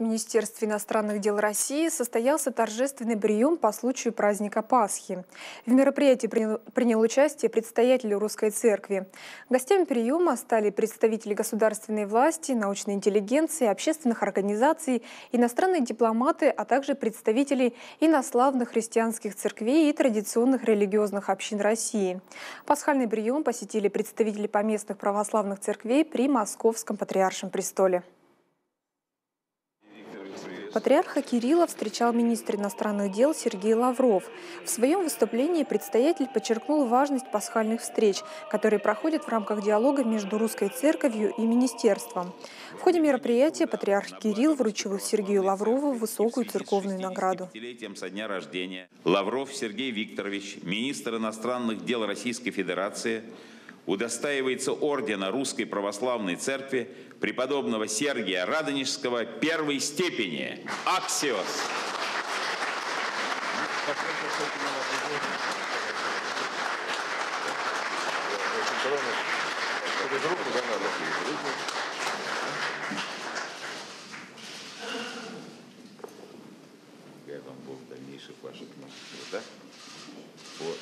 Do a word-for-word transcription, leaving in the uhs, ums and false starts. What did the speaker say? Министерстве иностранных дел России состоялся торжественный прием по случаю праздника Пасхи. В мероприятии принял, принял участие предстоятель Русской Церкви. Гостями приема стали представители государственной власти, научной интеллигенции, общественных организаций, иностранные дипломаты, а также представители инославных христианских церквей и традиционных религиозных общин России. Пасхальный прием посетили представители поместных православных церквей при Московском Патриаршем престоле. Патриарха Кирилла встречал министр иностранных дел Сергей Лавров. В своем выступлении предстоятель подчеркнул важность пасхальных встреч, которые проходят в рамках диалога между Русской Церковью и Министерством. В ходе мероприятия патриарх Кирилл вручил Сергею Лаврову высокую церковную награду. Со дня рождения Лавров Сергей Викторович, министр иностранных дел Российской Федерации, удостаивается ордена Русской Православной Церкви преподобного Сергия Радонежского первой степени «Аксиос». Дай вам Бог дальнейших ваших, да? Вот.